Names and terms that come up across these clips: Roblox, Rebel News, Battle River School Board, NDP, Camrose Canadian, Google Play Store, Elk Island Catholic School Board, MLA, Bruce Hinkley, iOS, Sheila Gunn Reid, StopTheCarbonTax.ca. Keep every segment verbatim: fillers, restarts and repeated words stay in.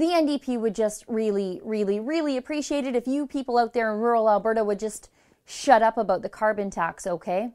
the N D P would just really, really, really appreciate it if you people out there in rural Alberta would just shut up about the carbon tax, okay?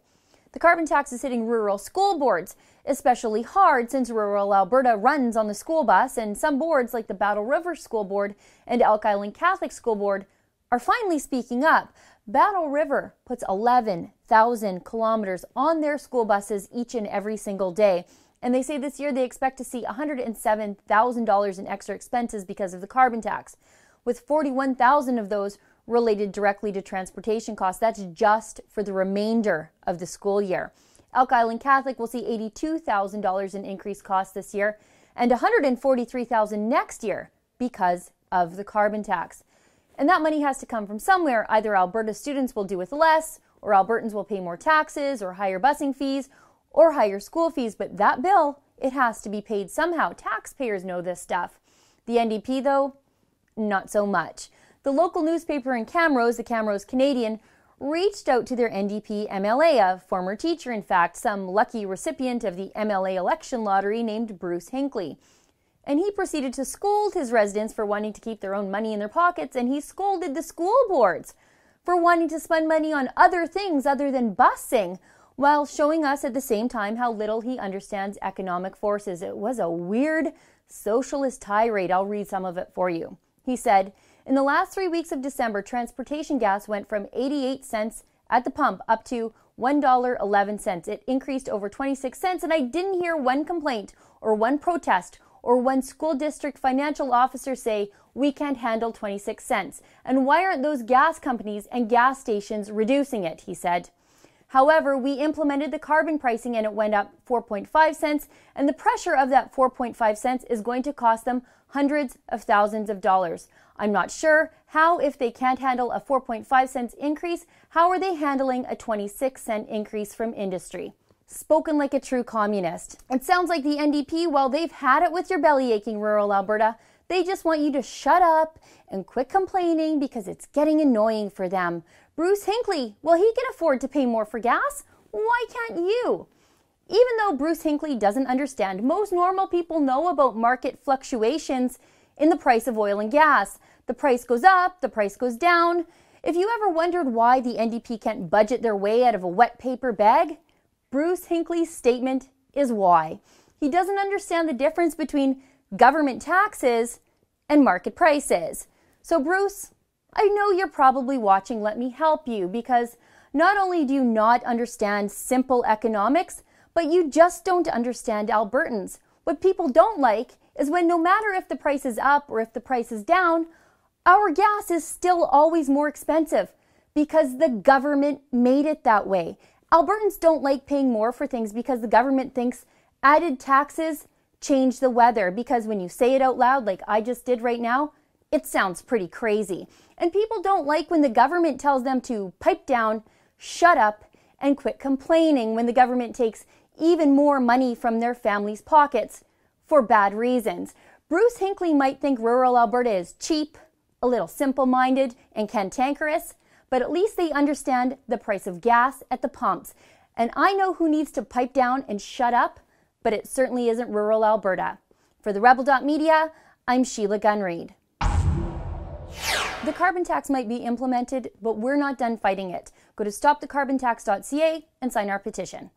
The carbon tax is hitting rural school boards especially hard since rural Alberta runs on the school bus, and some boards like the Battle River School Board and Elk Island Catholic School Board are finally speaking up. Battle River puts eleven thousand kilometers on their school buses each and every single day, and they say this year they expect to see one hundred seven thousand dollars in extra expenses because of the carbon tax, with forty-one thousand of those related directly to transportation costs. That's just for the remainder of the school year. Elk Island Catholic will see eighty-two thousand dollars in increased costs this year and one hundred forty-three thousand dollars next year because of the carbon tax. And that money has to come from somewhere. Either Alberta students will do with less, or Albertans will pay more taxes, or higher busing fees, or higher school fees. But that bill, it has to be paid somehow. Taxpayers know this stuff. The N D P, though, not so much. The local newspaper in Camrose, the Camrose Canadian, reached out to their N D P M L A, a former teacher in fact, some lucky recipient of the M L A election lottery named Bruce Hinkley. And he proceeded to scold his residents for wanting to keep their own money in their pockets, and he scolded the school boards for wanting to spend money on other things other than busing, while showing us at the same time how little he understands economic forces. It was a weird socialist tirade. I'll read some of it for you. He said, "In the last three weeks of December, transportation gas went from eighty-eight cents at the pump up to one dollar eleven cents. It increased over twenty-six cents, and I didn't hear one complaint or one protest or one school district financial officer say, we can't handle twenty-six cents. And why aren't those gas companies and gas stations reducing it?" he said. "However, we implemented the carbon pricing and it went up four point five cents, and the pressure of that four point five cents is going to cost them hundreds of thousands of dollars. I'm not sure how, if they can't handle a four point five cents increase, how are they handling a twenty-six cent increase from industry?" Spoken like a true communist. It sounds like the N D P, well, they've had it with your belly aching, rural Alberta. They just want you to shut up and quit complaining because it's getting annoying for them. Bruce Hinkley, well, he can afford to pay more for gas. Why can't you? Even though Bruce Hinkley doesn't understand, most normal people know about market fluctuations in the price of oil and gas. The price goes up, the price goes down. If you ever wondered why the N D P can't budget their way out of a wet paper bag, Bruce Hinkley's statement is why. He doesn't understand the difference between government taxes and market prices. So Bruce, I know you're probably watching. Let me help you, because not only do you not understand simple economics, but you just don't understand Albertans. What people don't like is when no matter if the price is up or if the price is down, our gas is still always more expensive because the government made it that way. Albertans don't like paying more for things because the government thinks added taxes change the weather, because when you say it out loud like I just did right now, it sounds pretty crazy. And people don't like when the government tells them to pipe down, shut up, and quit complaining when the government takes even more money from their families' pockets for bad reasons. Bruce Hinkley might think rural Alberta is cheap, a little simple-minded, and cantankerous, but at least they understand the price of gas at the pumps. And I know who needs to pipe down and shut up, but it certainly isn't rural Alberta. For the Rebel dot media, I'm Sheila Gunn Reid. The carbon tax might be implemented, but we're not done fighting it. Go to Stop The Carbon Tax dot C A and sign our petition.